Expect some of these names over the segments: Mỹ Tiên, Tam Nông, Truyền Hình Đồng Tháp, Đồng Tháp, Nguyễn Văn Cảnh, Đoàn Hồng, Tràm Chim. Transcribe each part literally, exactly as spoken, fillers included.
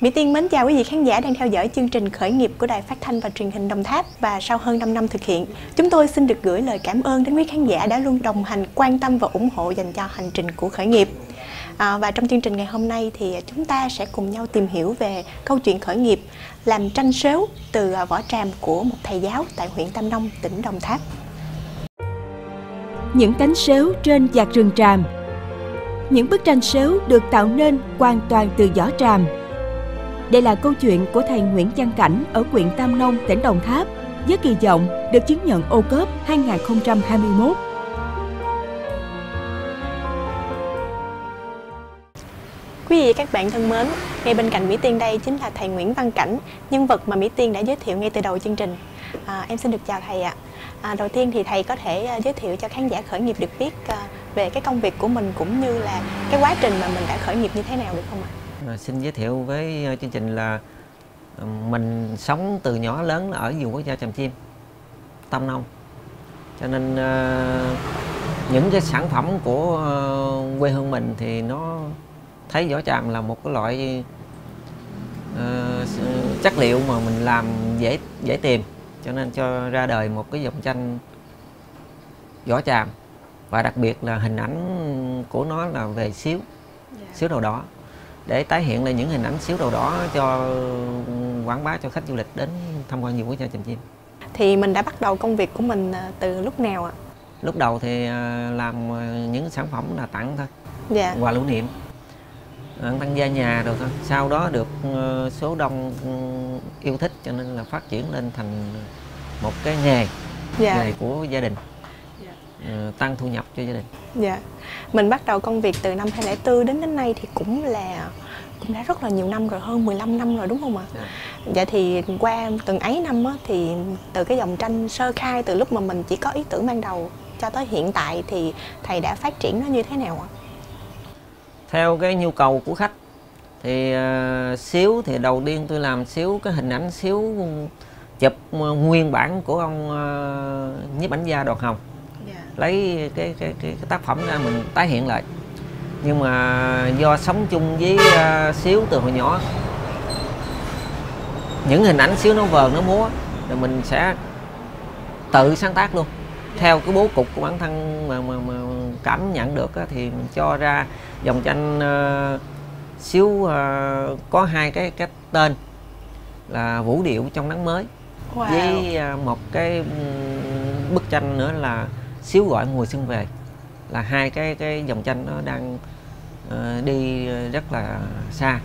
Mỹ Tiên mến chào quý vị khán giả đang theo dõi chương trình khởi nghiệp của Đài Phát thanh và Truyền hình Đồng Tháp. Và sau hơn năm năm thực hiện, chúng tôi xin được gửi lời cảm ơn đến quý khán giả đã luôn đồng hành, quan tâm và ủng hộ dành cho hành trình của khởi nghiệp. À, và trong chương trình ngày hôm nay thì chúng ta sẽ cùng nhau tìm hiểu về câu chuyện khởi nghiệp làm tranh sếu từ vỏ tràm của một thầy giáo tại huyện Tam Nông, tỉnh Đồng Tháp. Những cánh sếu trên vạt rừng tràm. Những bức tranh sếu được tạo nên hoàn toàn từ vỏ tràm. Đây là câu chuyện của thầy Nguyễn Văn Cảnh ở huyện Tam Nông, tỉnh Đồng Tháp, với kỳ vọng được chứng nhận ô cốp hai nghìn không trăm hai mươi mốt. Quý vị các bạn thân mến, ngay bên cạnh Mỹ Tiên đây chính là thầy Nguyễn Văn Cảnh, nhân vật mà Mỹ Tiên đã giới thiệu ngay từ đầu chương trình. À, em xin được chào thầy ạ. À, đầu tiên thì thầy có thể giới thiệu cho khán giả khởi nghiệp được biết về cái công việc của mình cũng như là cái quá trình mà mình đã khởi nghiệp như thế nào được không ạ? À, xin giới thiệu với chương trình là mình sống từ nhỏ lớn ở vùng quốc gia Tràm Chim, Tam Nông, cho nên à, những cái sản phẩm của à, quê hương mình thì nó thấy vỏ tràm là một cái loại uh, chất liệu mà mình làm dễ dễ tìm, cho nên cho ra đời một cái dòng tranh vỏ tràm, và đặc biệt là hình ảnh của nó là về xíu, yeah. xíu đầu đỏ, để tái hiện lại những hình ảnh xíu đầu đỏ cho quảng bá cho khách du lịch đến tham quan vườn quốc gia Tràm Chim. Thì mình đã bắt đầu công việc của mình từ lúc nào ạ? Lúc đầu thì làm những sản phẩm là tặng thôi, yeah. quà lưu niệm, tăng gia nhà rồi thôi. Sau đó được số đông yêu thích cho nên là phát triển lên thành một cái nghề, yeah. nghề của gia đình, yeah. tăng thu nhập cho gia đình. Dạ. Yeah. Mình bắt đầu công việc từ năm hai không không bốn đến đến nay thì cũng là cũng đã rất là nhiều năm rồi, hơn mười lăm năm rồi đúng không ạ? Yeah. Dạ thì qua từng ấy năm á, thì từ cái dòng tranh sơ khai, từ lúc mà mình chỉ có ý tưởng ban đầu cho tới hiện tại thì thầy đã phát triển nó như thế nào ạ? Theo cái nhu cầu của khách thì uh, xíu thì đầu tiên tôi làm xíu cái hình ảnh xíu chụp nguyên bản của ông uh, nhiếp ảnh gia Đoàn Hồng, yeah. lấy cái cái, cái cái tác phẩm ra mình tái hiện lại. Nhưng mà do sống chung với uh, xíu từ hồi nhỏ, những hình ảnh xíu nó vờn nó múa rồi mình sẽ tự sáng tác luôn theo cái bố cục của bản thân mà, mà, mà cảm nhận được á, thì mình cho ra dòng tranh uh, xíu uh, có hai cái cái tên là Vũ điệu trong nắng mới, wow. với uh, một cái bức tranh nữa là Xíu gọi mùa xuân về, là hai cái cái dòng tranh nó đang uh, đi rất là xa.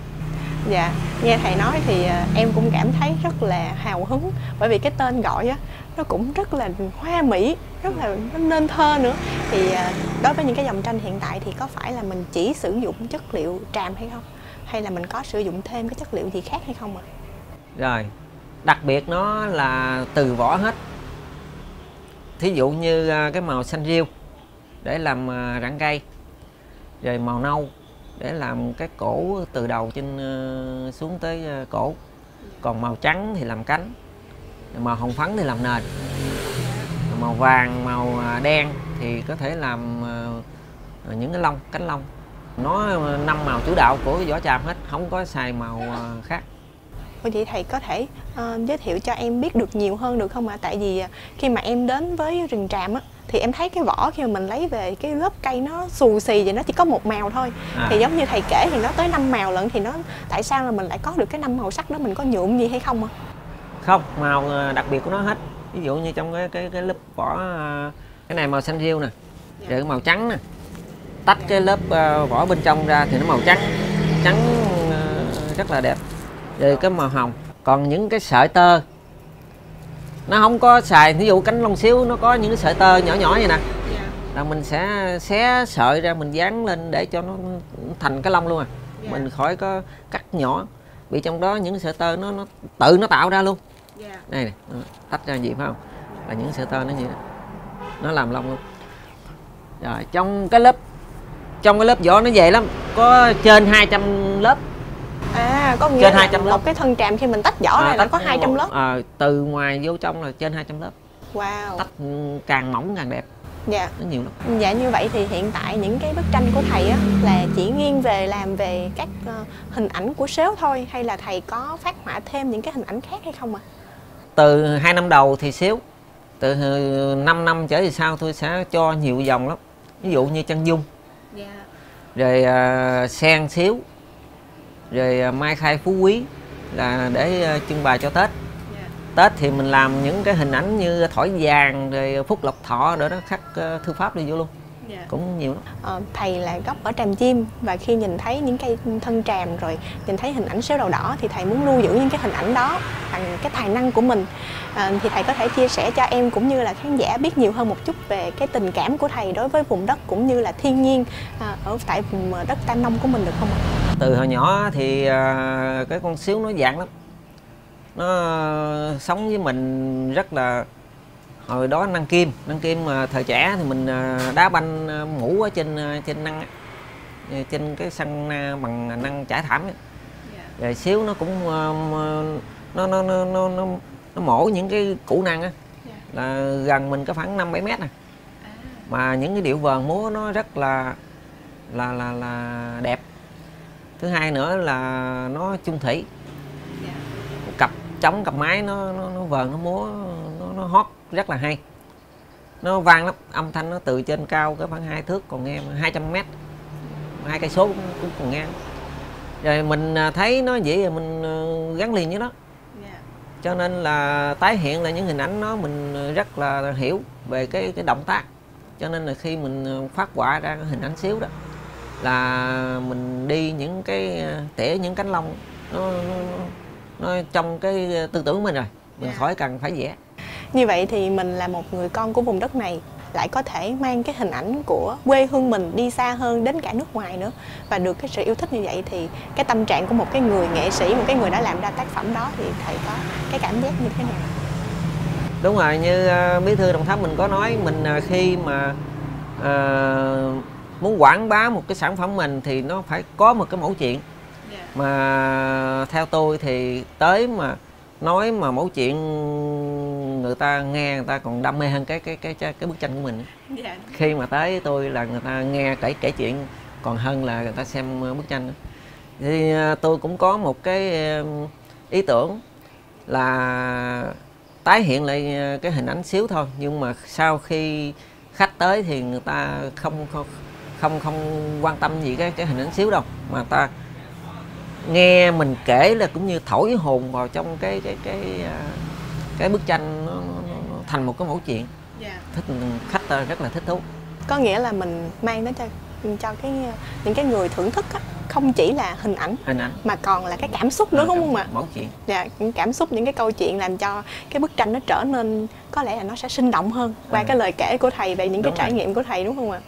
Dạ, nghe thầy nói thì em cũng cảm thấy rất là hào hứng, bởi vì cái tên gọi á, nó cũng rất là hoa mỹ, rất là nó nên thơ nữa. Thì đối với những cái dòng tranh hiện tại thì có phải là mình chỉ sử dụng chất liệu tràm hay không? Hay là mình có sử dụng thêm cái chất liệu gì khác hay không ạ? Rồi, đặc biệt nó là từ vỏ hết. Thí dụ như cái màu xanh riêu để làm rặng cây, rồi màu nâu để làm cái cổ từ đầu trên xuống tới cổ, còn màu trắng thì làm cánh, màu hồng phấn thì làm nền, màu vàng, màu đen thì có thể làm những cái lông, cánh lông. Nó năm màu chủ đạo của vỏ tràm hết, không có xài màu khác. Vậy thầy có thể uh, giới thiệu cho em biết được nhiều hơn được không ạ? Tại vì khi mà em đến với rừng tràm á, thì em thấy cái vỏ khi mà mình lấy về cái lớp cây nó xù xì và nó chỉ có một màu thôi, à. Thì giống như thầy kể thì nó tới năm màu lận, thì nó tại sao là mình lại có được cái năm màu sắc đó, mình có nhuộm gì hay không ạ? Không, màu đặc biệt của nó hết. Ví dụ như trong cái cái, cái lớp vỏ cái này màu xanh riêu nè, rồi màu trắng nè, tách cái lớp uh, vỏ bên trong ra thì nó màu trắng, trắng uh, rất là đẹp. Rồi cái màu hồng, còn những cái sợi tơ nó không có xài. Ví dụ cánh lông xíu nó có những cái sợi tơ nhỏ nhỏ vậy nè, là mình sẽ xé sợi ra mình dán lên để cho nó thành cái lông luôn, à mình khỏi có cắt nhỏ, vì trong đó những sợi tơ nó, nó tự nó tạo ra luôn. Đây nè, tách ra gì phải không, là những sợi tơ nó gì đó nó làm lông luôn. Rồi trong cái lớp trong cái lớp vỏ nó dày lắm, có trên hai trăm lớp, à À, có nghĩa trên hai trăm lớp. Một cái thân tràm khi mình tách vỏ à, này là có hai trăm lớp. À, từ ngoài vô trong là trên hai trăm lớp. Wow. Tách càng mỏng càng đẹp. Dạ. Nó nhiều lắm. Dạ, như vậy thì hiện tại những cái bức tranh của thầy á là chỉ nghiêng về làm về các uh, hình ảnh của sếu thôi hay là thầy có phát họa thêm những cái hình ảnh khác hay không ạ? À? Từ hai năm đầu thì xíu. Từ năm năm trở về sau tôi sẽ cho nhiều dòng lắm. Ví dụ như chân dung. Dạ. Rồi uh, sen xíu. Rồi uh, mai khai phú quý là để uh, trưng bày cho Tết. Tết thì mình làm những cái hình ảnh như thỏi vàng rồi phúc lộc thọ để nó khắc thư pháp đi vô luôn. Yeah. Cũng nhiều lắm. À, thầy là gốc ở Tràm Chim và khi nhìn thấy những cây thân tràm rồi nhìn thấy hình ảnh sếu đầu đỏ thì thầy muốn lưu giữ những cái hình ảnh đó bằng cái tài năng của mình. À, thì thầy có thể chia sẻ cho em cũng như là khán giả biết nhiều hơn một chút về cái tình cảm của thầy đối với vùng đất cũng như là thiên nhiên à, ở tại vùng đất Tam Nông của mình được không ạ? Từ hồi nhỏ thì à, cái con sếu nó dạng lắm. Nó sống với mình rất là, hồi đó năng kim, năng kim mà thời trẻ thì mình đá banh mũ ở trên trên năng, trên cái sân bằng năng trải thảm ấy. Rồi xíu nó cũng nó nó nó nó nó, nó mổ những cái củ năng á, là gần mình có khoảng năm bảy mét nè, mà những cái điệu vờn múa nó rất là là là là đẹp. Thứ hai nữa là nó chung thủy, trống cặp máy nó, nó, nó vờn, nó múa, nó, nó hót rất là hay. Nó vang lắm, âm thanh nó từ trên cao cái khoảng hai thước còn nghe hai trăm mét, hai cây số cũng còn nghe. Rồi mình thấy nó vậy rồi mình gắn liền với nó. Cho nên là tái hiện là những hình ảnh nó mình rất là hiểu về cái, cái động tác. Cho nên là khi mình phát họa ra cái hình ảnh xíu đó là mình đi những cái tỉa những cánh lông nó, nó nó trong cái tư tưởng của mình rồi, mình yeah. khỏi cần phải vẽ. Như vậy thì mình là một người con của vùng đất này lại có thể mang cái hình ảnh của quê hương mình đi xa hơn đến cả nước ngoài nữa và được cái sự yêu thích như vậy thì cái tâm trạng của một cái người nghệ sĩ, một cái người đã làm ra tác phẩm đó thì thầy có cái cảm giác như thế nào? Đúng rồi, như Bí thư Đồng Tháp mình có nói, mình khi mà uh, muốn quảng bá một cái sản phẩm mình thì nó phải có một cái mẫu chuyện. Mà theo tôi thì tới mà nói mà mẫu chuyện người ta nghe người ta còn đam mê hơn cái cái cái cái bức tranh của mình. Dạ. Khi mà tới tôi là người ta nghe kể kể chuyện còn hơn là người ta xem bức tranh. Thì tôi cũng có một cái ý tưởng là tái hiện lại cái hình ảnh xíu thôi, nhưng mà sau khi khách tới thì người ta không không không, không quan tâm gì cái cái hình ảnh xíu đâu, mà ta nghe mình kể là cũng như thổi hồn vào trong cái cái cái cái bức tranh nó, nó, nó thành một cái mẫu chuyện. Yeah. Thích, khách rất là thích thú. Có nghĩa là mình mang đến cho cho cái những cái người thưởng thức á, không chỉ là hình ảnh, hình ảnh mà còn là cái cảm xúc nữa, à, đúng không ạ? Mẫu chuyện. Dạ, những cảm xúc, những cái câu chuyện làm cho cái bức tranh nó trở nên có lẽ là nó sẽ sinh động hơn qua à. cái lời kể của thầy về những đúng cái trải nghiệm của thầy, đúng không ạ?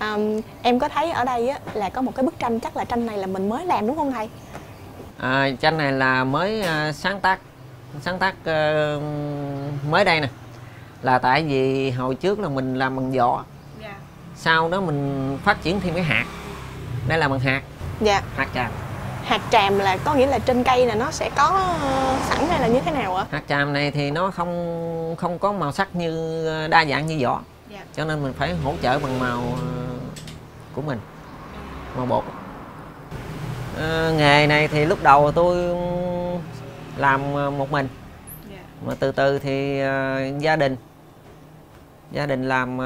Um, em có thấy ở đây á, là có một cái bức tranh, chắc là tranh này là mình mới làm đúng không thầy? À, tranh này là mới uh, sáng tác sáng tác uh, mới đây nè, là tại vì hồi trước là mình làm bằng vỏ. Yeah. Sau đó mình phát triển thêm cái hạt, đây là bằng hạt. Yeah. Hạt tràm. Hạt tràm là có nghĩa là trên cây là nó sẽ có uh, sẵn hay là như thế nào ạ? Hạt tràm này thì nó không không có màu sắc như đa dạng như vỏ. Yeah. Cho nên mình phải hỗ trợ bằng màu của mình, màu bột. À, nghề này thì lúc đầu tôi làm một mình. Yeah. Mà từ từ thì uh, gia đình gia đình làm,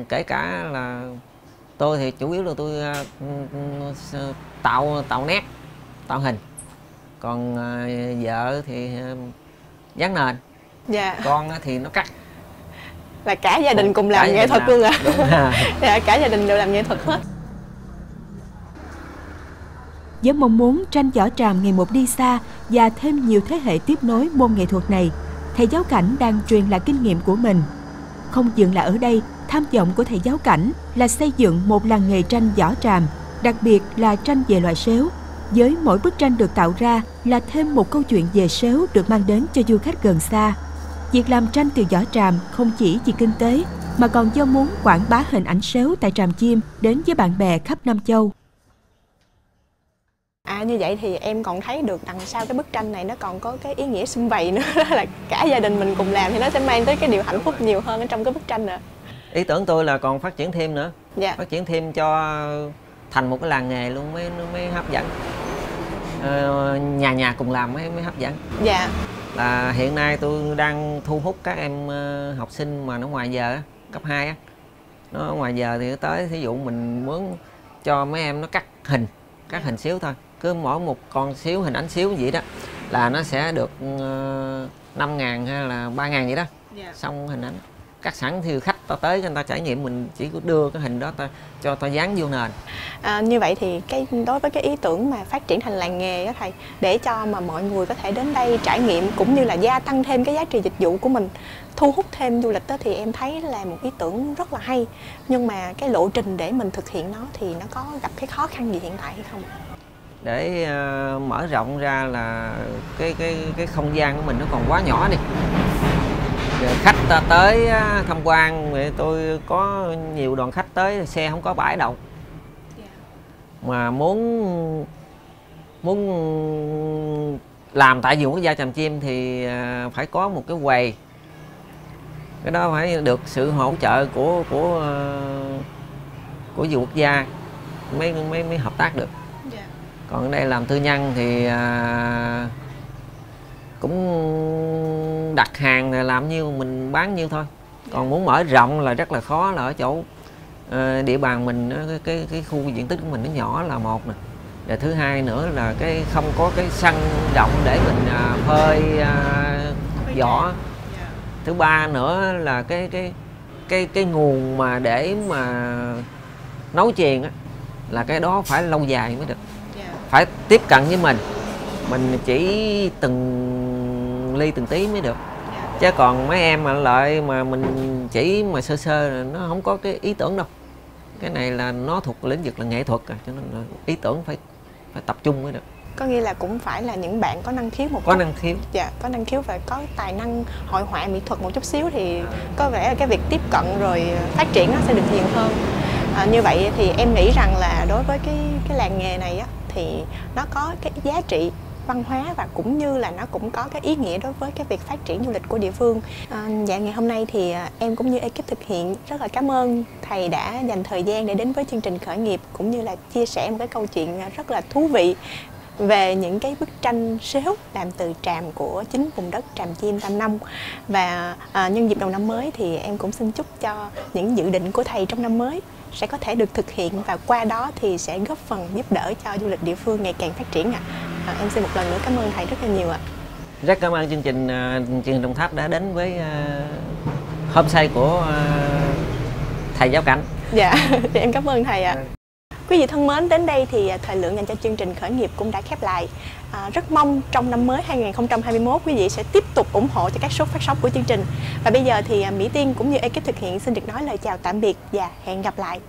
uh, kể cả là tôi thì chủ yếu là tôi uh, tạo tạo nét, tạo hình, còn uh, vợ thì uh, dán nền. Yeah. Con thì nó cắt. Là cả gia đình cùng làm nghệ thuật luôn ạ. Dạ, cả gia đình đều làm nghệ thuật hết. Với mong muốn tranh võ tràm ngày một đi xa và thêm nhiều thế hệ tiếp nối môn nghệ thuật này, thầy giáo Cảnh đang truyền lại kinh nghiệm của mình. Không dừng là ở đây, tham vọng của thầy giáo Cảnh là xây dựng một làng nghề tranh võ tràm, đặc biệt là tranh về loại sếu. Với mỗi bức tranh được tạo ra là thêm một câu chuyện về sếu được mang đến cho du khách gần xa. Việc làm tranh từ vỏ tràm không chỉ vì kinh tế mà còn do muốn quảng bá hình ảnh sếu tại Tràm Chim đến với bạn bè khắp Nam Châu. mà như vậy thì em còn thấy được đằng sau cái bức tranh này nó còn có cái ý nghĩa sum vầy nữa, đó là cả gia đình mình cùng làm thì nó sẽ mang tới cái điều hạnh phúc nhiều hơn ở trong cái bức tranh nữa. Ý tưởng tôi là còn phát triển thêm nữa, dạ. Phát triển thêm cho thành một cái làng nghề luôn mới mới hấp dẫn, ờ, nhà nhà cùng làm mới mới hấp dẫn. Dạ. Là hiện nay tôi đang thu hút các em học sinh mà nó ngoài giờ cấp hai á, nó ngoài giờ thì tới thí dụ mình muốn cho mấy em nó cắt hình, cắt hình xíu thôi, cứ mỗi một con xíu hình ảnh xíu vậy đó là nó sẽ được năm ngàn hay là ba ngàn vậy đó, dạ. Xong hình ảnh cắt sẵn thì khách ta tới người ta trải nghiệm, mình chỉ có đưa cái hình đó ta cho ta dán vô nền. À, như vậy thì cái đối với cái ý tưởng mà phát triển thành làng nghề đó thầy, để cho mà mọi người có thể đến đây trải nghiệm cũng như là gia tăng thêm cái giá trị dịch vụ của mình, thu hút thêm du lịch đó, thì em thấy là một ý tưởng rất là hay. Nhưng mà cái lộ trình để mình thực hiện nó thì nó có gặp cái khó khăn gì hiện tại hay không? Để uh, mở rộng ra là cái cái cái không gian của mình nó còn quá nhỏ đi. Rồi khách ta tới tham quan, tôi có nhiều đoàn khách tới xe không có bãi đậu, mà muốn muốn làm tại vườn quốc gia Tràm Chim thì phải có một cái quầy, cái đó phải được sự hỗ trợ của của của vườn quốc gia mới mới mới hợp tác được. Còn ở đây làm tư nhân thì cũng đặt hàng là làm nhiêu mình bán nhiêu thôi, còn muốn mở rộng là rất là khó, là ở chỗ địa bàn mình cái cái, cái khu diện tích của mình nó nhỏ là một nè, và thứ hai nữa là cái không có cái sân rộng để mình phơi vỏ, thứ ba nữa là cái cái cái cái nguồn mà để mà nấu chuyền á, là cái đó phải lâu dài mới được, phải tiếp cận với mình, mình chỉ từng ly từng tí mới được. Chứ còn mấy em mà lại mà mình chỉ mà sơ sơ nó không có cái ý tưởng đâu. Cái này là nó thuộc lĩnh vực là nghệ thuật rồi, cho nên là ý tưởng phải phải tập trung mới được. Có nghĩa là cũng phải là những bạn có năng khiếu một có năng khiếu. Dạ, có năng khiếu và có tài năng hội họa mỹ thuật một chút xíu thì có vẻ là cái việc tiếp cận rồi phát triển nó sẽ được nhiều hơn. À, như vậy thì em nghĩ rằng là đối với cái cái làng nghề này á thì nó có cái giá trị văn hóa và cũng như là nó cũng có cái ý nghĩa đối với cái việc phát triển du lịch của địa phương. À, dạ ngày hôm nay thì em cũng như ekip thực hiện rất là cảm ơn thầy đã dành thời gian để đến với chương trình khởi nghiệp, cũng như là chia sẻ một cái câu chuyện rất là thú vị về những cái bức tranh xéo làm từ tràm của chính vùng đất Tràm Chim, Tam Nông. Và à, nhân dịp đầu năm mới thì em cũng xin chúc cho những dự định của thầy trong năm mới sẽ có thể được thực hiện, và qua đó thì sẽ góp phần giúp đỡ cho du lịch địa phương ngày càng phát triển ạ. À, em xin một lần nữa cảm ơn thầy rất là nhiều ạ. Rất cảm ơn chương trình Truyền Hình Đồng Tháp đã đến với uh, homestay của uh, thầy Giáo Cảnh. Dạ, thì em cảm ơn thầy ạ. À. Quý vị thân mến, đến đây thì thời lượng dành cho chương trình khởi nghiệp cũng đã khép lại. À, rất mong trong năm mới hai nghìn không trăm hai mươi mốt quý vị sẽ tiếp tục ủng hộ cho các số phát sóng của chương trình. Và bây giờ thì Mỹ Tiên cũng như ekip thực hiện xin được nói lời chào tạm biệt và hẹn gặp lại.